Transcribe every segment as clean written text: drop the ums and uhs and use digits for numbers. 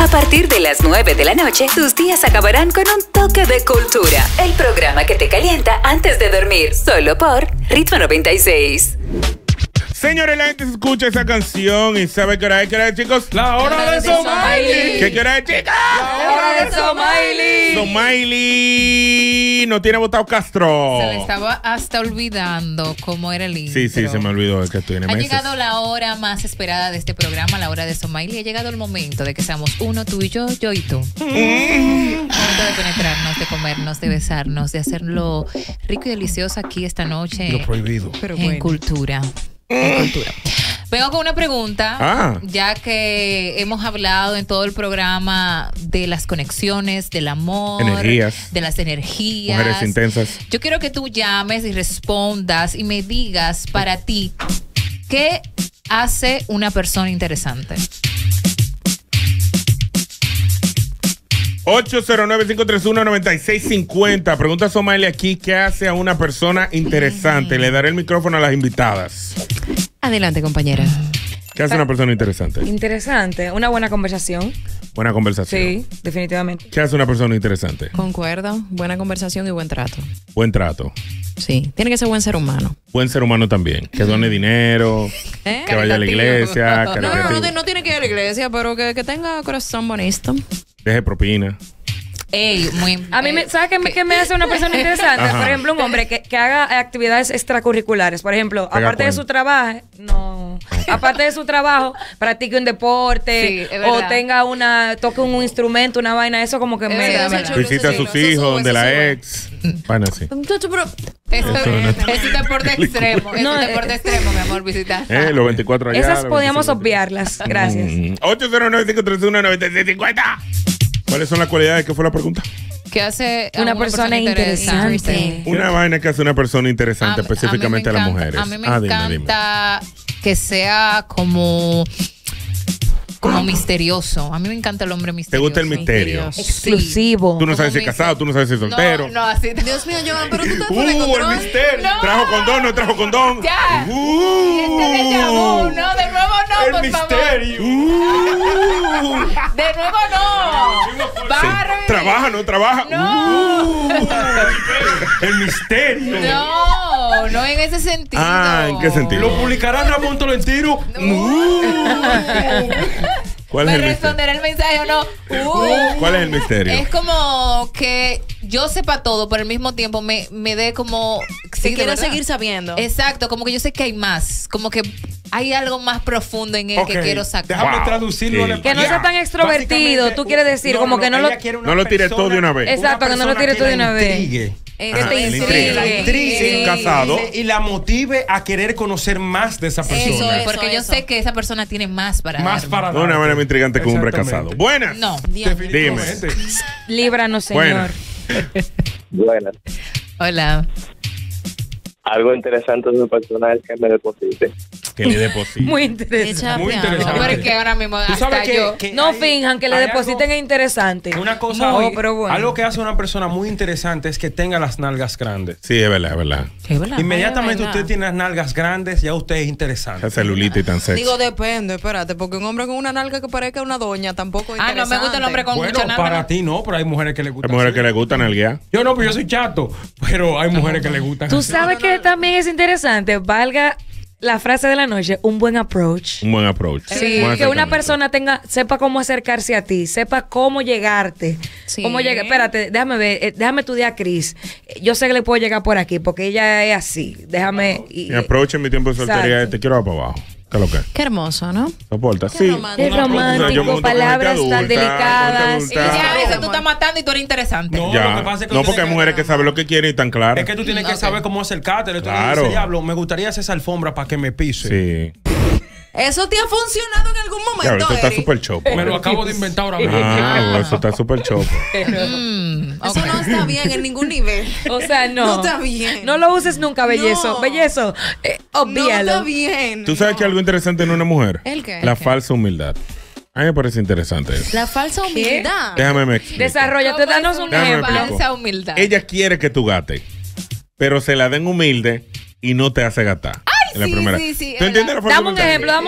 A partir de las 9 de la noche, tus días acabarán con un toque de cultura. El programa que te calienta antes de dormir, solo por Ritmo 96. Señores, la gente escucha esa canción y sabe qué hora es, chicos. La hora de Somaily. ¿Qué hora es, chicas? La hora de Somaily. Somaily no tiene votado Castro. Se le estaba hasta olvidando cómo era el intro. Sí, sí, se me olvidó el que estoy en el meses. Ha llegado la hora más esperada de este programa, la hora de Somaily. Ha llegado el momento de que seamos uno, tú y yo, yo y tú. Momento de penetrarnos, de comernos, de besarnos, de hacerlo rico y delicioso aquí esta noche. Lo prohibido. Pero bueno. En cultura. Vengo con una pregunta, ya que hemos hablado en todo el programa de las conexiones, del amor, energías, de las energías, mujeres intensas. Yo quiero que tú llames y respondas y me digas para ti qué hace una persona interesante. 809-531-9650. Pregunta Somaily aquí, ¿qué hace a una persona interesante? Le daré el micrófono a las invitadas. Adelante, compañera. ¿Qué hace una persona interesante? Interesante, una buena conversación. Buena conversación. Sí, definitivamente. ¿Qué hace una persona interesante? Concuerdo, buena conversación y buen trato. Buen trato. Sí, tiene que ser buen ser humano. Buen ser humano también, que done dinero, que vaya a la iglesia. No tiene que ir a la iglesia, pero que tenga corazón bonito. Deje propina. A mí, ¿sabes qué me hace una persona interesante? Ajá. Por ejemplo, un hombre que haga actividades extracurriculares. Por ejemplo, aparte de su trabajo, practique un deporte, sí, o tenga toque un instrumento, una vaina, eso como que visita a sus hijos, de la ex. Bueno, sí. Es deporte extremo. Es un deporte extremo, mi amor, visitar. Los 24 allá. Esas podíamos obviarlas. Gracias. 809-531-9650. ¿Cuáles son las cualidades? ¿Qué fue la pregunta? ¿Qué hace una persona interesante? Una vaina que hace una persona interesante, específicamente a las mujeres. A mí me encanta que sea como misterioso. A mí me encanta el hombre misterioso. ¿Te gusta el misterio? Exclusivo. Tú no sabes si es casado, tú no sabes si es soltero. No, así. Dios mío, Joan, pero tú estás con el control. El misterio. ¿Trajo condón, no trajo condón? Ya. No, de nuevo no, por favor. El misterio. De nuevo no. Barre. Trabaja, no trabaja. No. El misterio. No, no en ese sentido. Ah, ¿en qué sentido? ¿Lo publicará Ramón Tolentino? ¿Me responderá el mensaje o no? ¿Cuál es el misterio? Es como que yo sepa todo, pero al mismo tiempo me dé como si quiero seguir sabiendo. Exacto, como que yo sé que hay más, como que hay algo más profundo en él que quiero sacar. Déjame traducirlo. Sí. Que no sea tan extrovertido, tú quieres decir, como que no lo tires todo de una vez. Exacto, que no lo tires todo de una vez. Que te intrigue. Casado. Y la motive a querer conocer más de esa persona. Eso es, porque yo sé que esa persona tiene más para darme. Una manera muy intrigante con un hombre casado. Buenas. No, dime. Líbranos, Señor. Buenas. Hola. Algo interesante de su persona es que me deposite. Que le depositen. Muy interesante. Muy interesante. Porque ahora mismo hasta yo. No finjan que le depositen, es interesante. Una cosa, pero bueno. Algo que hace una persona muy interesante es que tenga las nalgas grandes. Sí, es verdad, es verdad. Inmediatamente usted tiene las nalgas grandes, ya usted es interesante. Esa celulita y tan sexy. Digo, depende, espérate, porque un hombre con una nalga que parezca una doña tampoco es interesante. No me gusta el hombre con mucha nalga. Bueno, para ti no, pero hay mujeres que le gustan. Hay mujeres que le gustan nalguear. Yo no, pero yo soy chato, pero hay mujeres que le gustan. ¿Tú sabes qué también es interesante? Valga la frase de la noche, un buen approach. Un buen approach. Sí, que una persona sepa cómo acercarse a ti, sepa cómo llegarte. Sí. Cómo llegar. Espérate, déjame ver, déjame estudiar a Cris. Yo sé que le puedo llegar por aquí porque ella es así. Déjame. Mi approach en mi tiempo de soltería es: te quiero para abajo. Qué hermoso, ¿no? Soporta, sí. Qué romántico, palabras tan delicadas. Y ya eso tú estás matando y tú eres interesante. No, lo que pasa es que no, porque hay mujeres que saben lo que quieren y tan claras. Es que tú tienes que saber cómo acercarte. Le dices, diablo, me gustaría hacer esa alfombra para que me pise. Sí. Eso te ha funcionado en algún momento. Claro, eso está súper chopo. Me lo acabo de inventar ahora mismo. Eso está súper chopo. Eso no está bien en ningún nivel. O sea, no. No está bien. No lo uses nunca, bellezo. No. Bellezo, obvíalo. No está bien. ¿Tú sabes que algo interesante en una mujer? ¿El qué? La falsa humildad. A mí me parece interesante eso. La falsa humildad. Déjame me explico. Desarrollate, danos un ejemplo. Falsa humildad. Ella quiere que tú gates, pero se la den humilde y no te hace gatar. ¡Ay! en la primera. Sí, ¿tú entiendes la forma? Dame un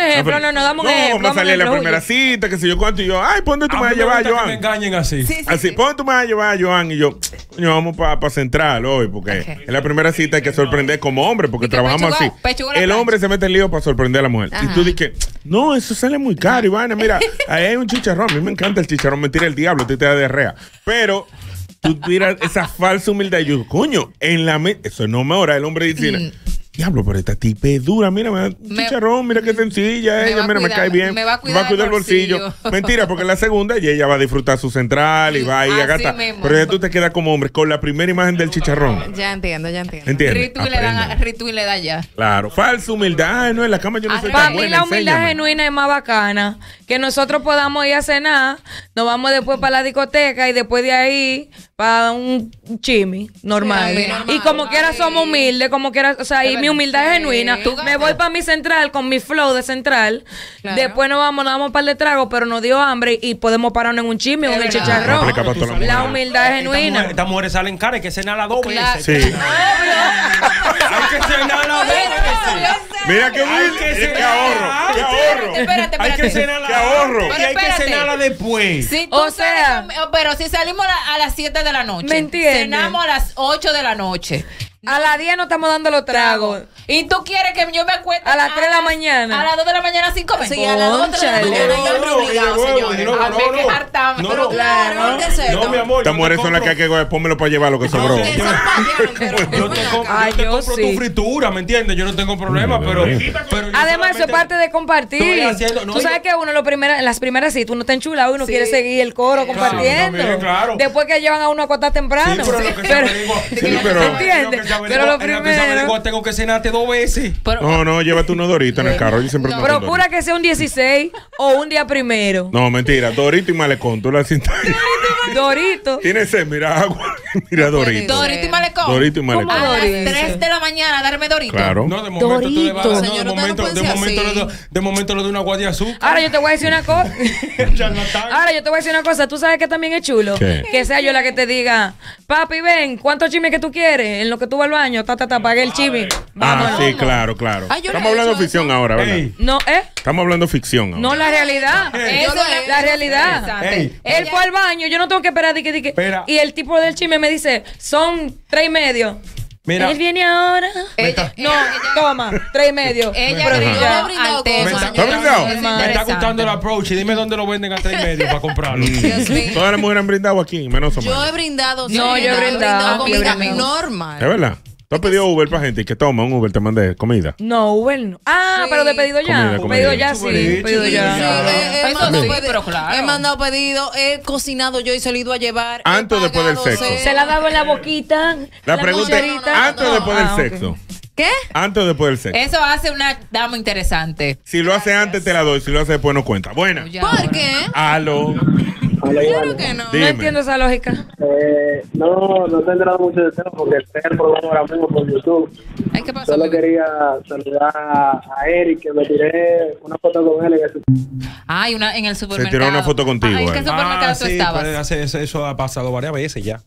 ejemplo. No, me salía en la primera cita, qué sé yo cuánto, y yo, ay, ¿por dónde tú me vas a llevar, Joan? Me engañen así. Así, ¿por dónde tú me vas a llevar, Joan? Y yo, vamos para Central hoy, porque en la primera cita hay que sorprender como hombre, porque trabajamos así. El hombre se mete en lío para sorprender a la mujer. Y tú dices, no, eso sale muy caro, Ivana, mira, ahí hay un chicharrón. A mí me encanta el chicharrón, mentira, el diablo, te da diarrea. Pero tú tiras esa falsa humildad y yo, coño, en la mente, eso no me ora, el hombre dice, diablo, pero esta tipa es dura, mira, un chicharrón, mira qué sencilla ella, mira, me cae bien, me va a cuidar el bolsillo. Mentira, porque en la segunda y ella va a disfrutar su central y va a ir a gastar. Pero ya tú te quedas como hombre con la primera imagen del chicharrón. Ya entiendo. Ritu y le da ya. Claro, falsa humildad, ay, no, en la cama yo no soy tan buena. Para mí la humildad genuina es más bacana, que nosotros podamos ir a cenar, nos vamos después para la discoteca y después de ahí para un chimi normal. Y como quiera somos humildes, como quiera, o sea, mi humildad es genuina. Me voy para mi central con mi flow de central. Claro. Después nos damos un par de tragos, pero nos dio hambre y podemos pararnos en un chisme o en el chicharrón. La humildad es genuina. Estas mujeres salen caras, hay que cenarla dos veces. Sí. Hay que cenarla dos veces. Mira qué humilde. ¡Qué ahorro! ¡Qué ahorro! Espérate. Hay que cenarla. ¡Qué ahorro! Y hay que cenarla después. O sea, pero si salimos a las 7 de la noche, ¿me entiendes? Cenamos a las 8 de la noche. A las 10 no estamos dando los tragos. ¿Y tú quieres que yo me acueste a las 3 de la mañana? A las 2 de la mañana sin comer. Sí, a las 2 de la mañana. No, mi amor. Estas mujeres son las que hay que pónmelo para llevar lo que sobró. Yo te compro tu fritura, ¿me entiendes? Yo no tengo problema, pero además eso es parte de compartir. Tú sabes que uno en las primeras citas uno está enchulado y uno quiere seguir el coro compartiendo. Después que llevan a uno a acostar temprano. ¿Me entiendes? Pero lo primero, tengo que cenarte dos veces. No, llévate unos doritos en el carro. Yo siempre procura que sea un 16 o un día primero. No, mentira. Dorito y malecón. Tú la cintas. Dorito. Tienes sed, mira agua. Mira dorito. Dorito y malecón. Dorito y malecón. A las 3 de la mañana darme dorito. Claro. No, de momento lo de una guardia azul. Ahora yo te voy a decir una cosa. Tú sabes que también es chulo. Que sea yo la que te diga, papi, ven, ¿cuántos chimes que tú quieres? En lo que tú vas al baño, pagué el chimi. Vámonos. Sí, claro. Estamos hablando ficción ahora, ¿verdad? No, estamos hablando ficción ahora. No, la realidad. Eso es la realidad. Él fue al baño, yo no tengo que esperar. Y el tipo del chisme me dice, son 3:30. Mira, él viene ahora. Toma, 3:30. Ella me está gustando el approach. Y dime dónde lo venden a 3:30 para comprarlo. Todas las mujeres han brindado aquí, menos Somalia. Yo he brindado. No, yo he brindado comida normal. ¿Es verdad? ¿Tú has pedido Uber para gente que toma un Uber, te mande comida? No, Uber no. Ah, sí. Pero de pedido ya. Pedido ya. He mandado pedido, he cocinado yo y salido a llevar. Antes o después del sexo. Se la ha dado en la boquita. La pregunta es, antes o después del sexo. ¿Qué? Antes o después del sexo. Eso hace una dama interesante. Si lo hace antes, te la doy. Si lo hace después, no cuenta. Buena. ¿Por qué? Aló. Claro que no. Dime. No entiendo esa lógica. No te he enterado mucho de eso porque este es el programa ahora mismo por YouTube. Ay, ¿qué pasó? Solo quería saludar a Eric, que me tiré una foto con él en el supermercado. En el supermercado. Se tiró una foto contigo. ¿En qué supermercado tú estabas? Eso ha pasado varias veces ya.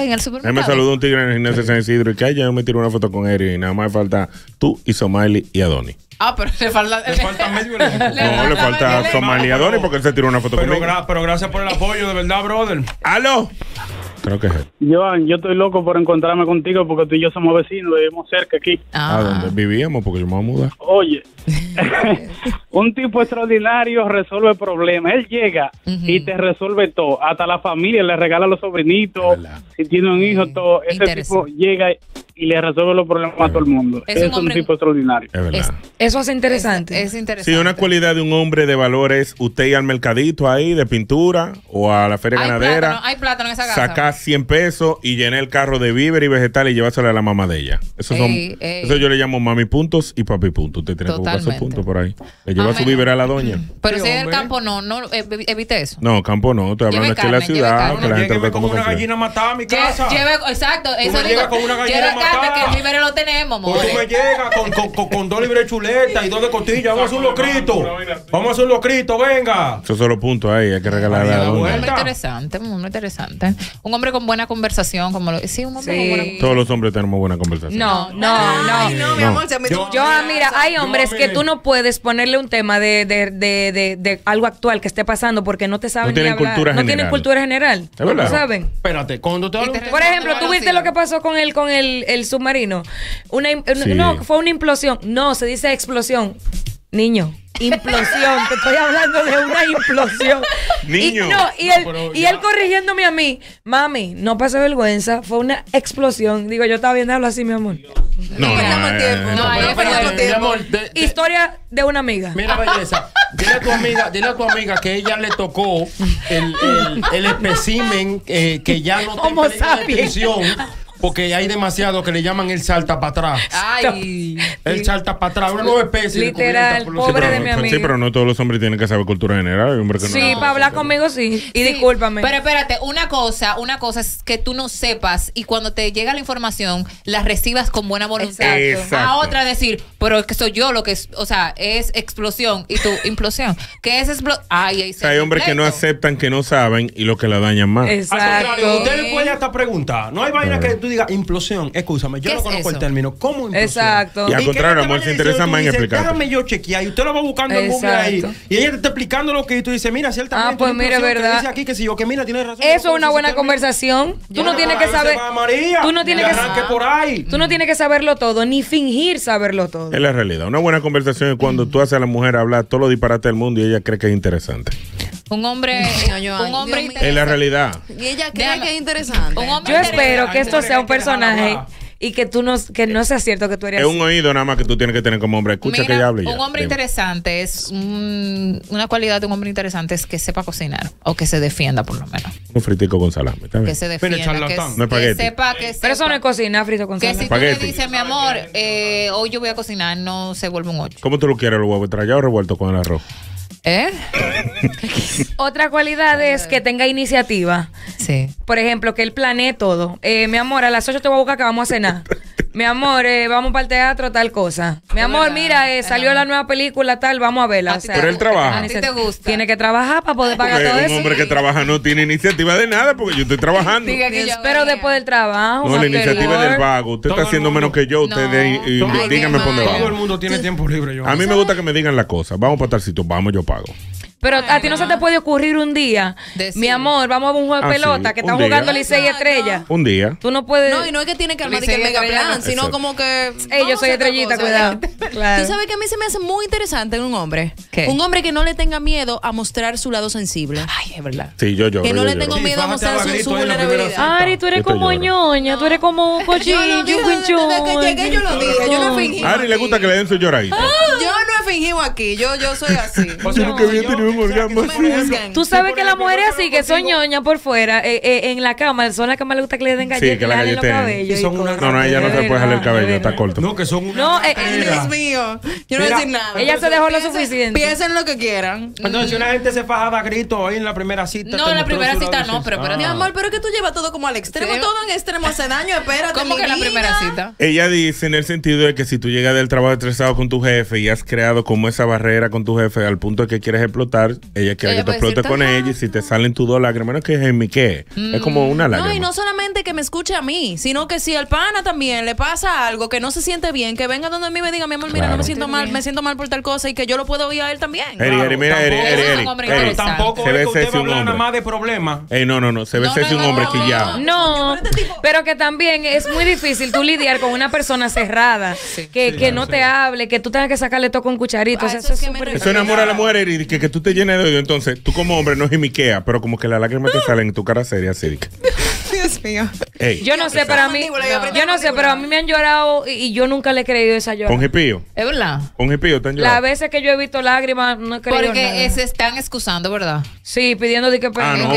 En el supermercado. Él me saludó un tigre en el gimnasio de San Isidro y que yo me tiré una foto con Eric y nada más falta tú y Somaily y Adonis. Pero le falta medio. No, le falta Somalia Doris porque él se tiró una foto conmigo. Pero gracias por el apoyo, de verdad, brother. ¡Aló! Creo que es él. Joan, yo estoy loco por encontrarme contigo porque tú y yo somos vecinos, vivimos cerca aquí. ¿A dónde vivíamos? Porque yo me voy a mudar. Oye, un tipo extraordinario resuelve problemas. Él llega y te resuelve todo. Hasta la familia, le regala a los sobrinitos, si tiene un hijo, todo. Ese tipo llega y le resuelve los problemas a todo el mundo. Es un tipo extraordinario. Es verdad. Eso hace interesante. Es interesante. Sí, una cualidad de un hombre de valor es usted ir al mercadito ahí de pintura o a la feria ganadera. Hay plátano en esa casa. Sacar 100 pesos y llenar el carro de víveres y vegetales y llevárselo a la mamá de ella. Eso yo le llamo mami puntos y papi puntos. Usted tiene que buscar sus puntos por ahí. Le lleva su víver a la doña. Pero si es el campo, no evite eso. No, campo no. Estoy hablando aquí de la ciudad. Lleve como una gallina matada a mi casa. Exacto. Eso digo. Lleve con una gallina matada. grande, que el vivero lo tenemos, amor. Pues tú me llegas con 2 libras de chuleta y 2 de costilla. Vamos a hacer un locrito. Vamos a hacer un locrito, venga. Esos son los puntos ahí, hay que regalar la vuelta. Un hombre interesante. Un hombre con buena conversación. Como lo... Sí, un hombre con buena conversación. Todos los hombres tenemos buena conversación. No, no, no. Ay, no, mi amor. Yo, mira, hay hombres que tú no puedes ponerle un tema de algo actual que esté pasando porque no te saben ni hablar. No tienen cultura general. Es verdad. No saben. Espérate, cuando te hablo... Por ejemplo, ¿tú viste lo que pasó con el submarino? No, fue una implosión. No, se dice explosión. Niño, implosión. Te estoy hablando de una implosión. Niño. Y él corrigiéndome a mí. Mami, no pase vergüenza. Fue una explosión. Digo, yo estaba bien, hablo así, mi amor. No, historia de una amiga. Mira, belleza. Dile a tu amiga que ella le tocó el espécimen que ya no tiene descripción. Porque hay demasiado que le llaman el salta para atrás. Ay. El salta para atrás, una nueva especie. Literal, pobre de mi amigo. Sí, pero no todos los hombres tienen que saber cultura general. Sí, para hablar conmigo sí. Y discúlpame. Pero espérate, una cosa es que tú no sepas y cuando te llega la información, la recibas con buena voluntad. A otra decir, pero es que soy yo lo que es, o sea, es explosión y tu implosión. ¿Qué es explosión? Ay, hay hombres que no aceptan, que no saben y lo que la dañan más. Exacto. Ustedes pueden hasta preguntar. No hay vaina que tú diga implosión, escúchame, yo no conozco el término. ¿Cómo implosión? Exacto. Y al contrario, amor, se interesa más en explicar. Déjame yo chequear y usted lo va buscando en Google ahí. Y ella te está explicando lo que y tú dices, mira, ciertamente. Ah, pues mira, verdad. Dice aquí que si yo que mira, tiene razón. Eso es una buena conversación. Tú no tienes que saber. Tú no tienes que saber por ahí. Tú no tienes que saberlo todo, ni fingir saberlo todo. Es la realidad. Una buena conversación es cuando tú haces a la mujer hablar todos los disparates del mundo y ella cree que es interesante. Un hombre interesante. Es la realidad. Y ella cree que es interesante. Yo espero que esto sea un personaje y que tú no sea cierto que tú eres. Es un oído nada más que tú tienes que tener como hombre. Escucha que ella hable. Un hombre interesante es una cualidad de un hombre interesante es que sepa cocinar o que se defienda por lo menos. Un fritico con salame también. Que se defienda. Que sepa que. Pero eso no es cocinar frito con salame. Que si tú le dices, mi amor, hoy yo voy a cocinar, no se vuelve un 8. ¿Cómo tú lo quieres, los huevos estrellados o revueltos con el arroz? Otra cualidad es que tenga iniciativa. Sí. Por ejemplo, que él planee todo. Mi amor, a las 8 te voy a buscar que vamos a cenar. Mi amor, vamos para el teatro, tal cosa. Mi amor, mira, salió la nueva película, tal, vamos a verla. O sea, pero él trabaja. ¿Te gusta? Tiene que trabajar para poder pagar todo eso. Un hombre que trabaja no tiene iniciativa de nada porque yo estoy trabajando. Pero después del trabajo. No, la iniciativa es del vago. Usted está haciendo menos que yo. Usted dígame por dónde va. Todo el mundo tiene tiempo libre. A mí me gusta que me digan las cosas. Vamos para tal sitio, vamos, yo pago. Pero a ti no se te puede ocurrir un día, mi amor, vamos a un juego de pelota que están jugando Licey y Estrella. Un día. Tú no puedes. No, y no es que tiene que armar que mega plan, sino como que. Yo soy estrellita, cuidado. Claro. Tú sabes que a mí se me hace muy interesante en un hombre. ¿Qué? Un hombre que no le tenga miedo a mostrar su lado sensible. Ay, es verdad. Sí, yo. Que no le tengo miedo a mostrar su vulnerabilidad. Ari, tú eres como ñoña, tú eres como un cochillo, un cuinchón. Desde que llegué yo lo dije, yo no fingí. Ari le gusta que le den su lloradita. Yo no fingimos aquí, yo soy así. Tú sabes que las mujeres así que son ñoñas por fuera, en la cama, son las que más les gusta que le den galletas, que le jalen los cabellos. No, ella no se puede jalar el cabello, está corto. No, que son unas. No, Dios mío, yo no voy a decir nada. Ella se dejó lo suficiente. Piensen lo que quieran. Entonces, si una gente se fajaba a gritos hoy en la primera cita. No, en la primera cita no, pero mi amor, pero es que tú llevas todo como al extremo, todo en extremo hace daño, espérate. ¿Cómo que la primera cita? Ella dice en el sentido de que si tú llegas del trabajo estresado con tu jefe y has creado como esa barrera con tu jefe al punto de que quieres explotar, ella quiere que te explote con ella y si te salen tus 2 lágrimas, no que es en mi qué, es como una lágrima. No, y no solamente que me escuche a mí, sino que si al pana también le pasa algo que no se siente bien, que venga donde a mí me diga, mi amor, mira, no me siento mal, me siento mal por tal cosa y que yo lo puedo oír a él también. Eri, mira, Eri, tampoco se ve ese un hombre. Nada más de problemas. No, se ve ese un hombre quillado. No, pero que también es muy difícil tú lidiar con una persona cerrada, que no te hable, que tú tengas que sacarle todo con cucharito. Eso enamora a la mujer, Eri, que tú te llenes de odio, entonces tú como hombre no jimiquea, pero como que las lágrimas te salen en tu cara seria, cívica. Dios mío. Ey. Yo no sé, para mí, yo no sé, pero a mí me han llorado y yo nunca le he creído esa llorada. Con jipío. Es verdad. Con jipío te han llorado. Las veces que yo he visto lágrimas no he creído. Porque se están excusando, ¿verdad? Sí, pidiendo de que perdón.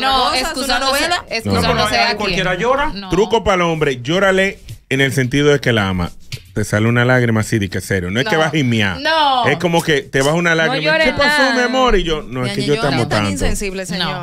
No, excusándose aquí. Cualquiera llora. Truco para el hombre, llórale en el sentido de que la ama. Te sale una lágrima así de que serio. No es que vas a imiar. No. Es como que te vas una lágrima. No, ¿qué pasó, mi amor? Y yo, no, es que yo te amo tanto.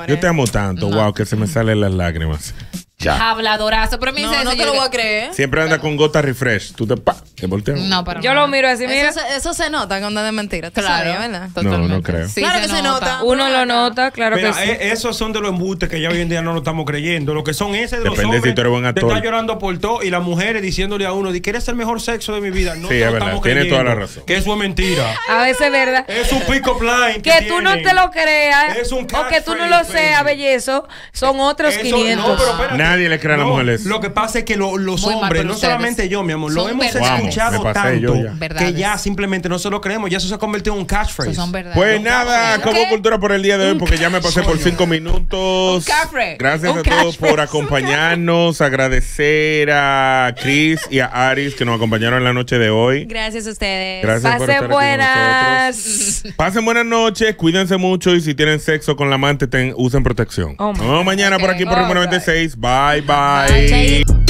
Yo te amo tanto. Wow, que se me salen las lágrimas. Ya. Habladorazo. Pero me dice, no, no te lo voy a creer. Siempre anda con gota refresh. Tú te volteas. No, pero yo lo miro así, mira. Eso se nota cuando es de mentira. Claro, sabía, ¿verdad? Totalmente. No, no creo. Sí, claro que se nota. Uno lo nota, claro. Mira, que sí. Esos son de los embustes que ya hoy en día no lo estamos creyendo. Lo que son ese de los hombres. Si tú eres buen actor. Te está llorando por todo y las mujeres diciéndole a uno, que eres el mejor sexo de mi vida. No, sí, es verdad. Tiene toda la razón. Que eso es mentira. A veces es verdad. Es un pick-up line. Que tú no te lo creas. Es un o que tú no lo seas, bellezo. Son otros 500. Nadie le cree a la mujer eso. Lo que pasa es que los hombres, no solamente yo, mi amor, lo hemos escuchado tanto que ya simplemente no se lo creemos. Ya eso se ha convertido en un catchphrase. Pues nada, como cultura por el día de hoy, porque ya me pasé por 5 minutos. Gracias a todos por acompañarnos. Agradecer a Chris y a Aris que nos acompañaron en la noche de hoy. Gracias a ustedes. Pasen buenas. Pasen buenas noches, cuídense mucho y si tienen sexo con la amante, usen protección. Nos vemos mañana por aquí por Ritmo 96. Bye, bye.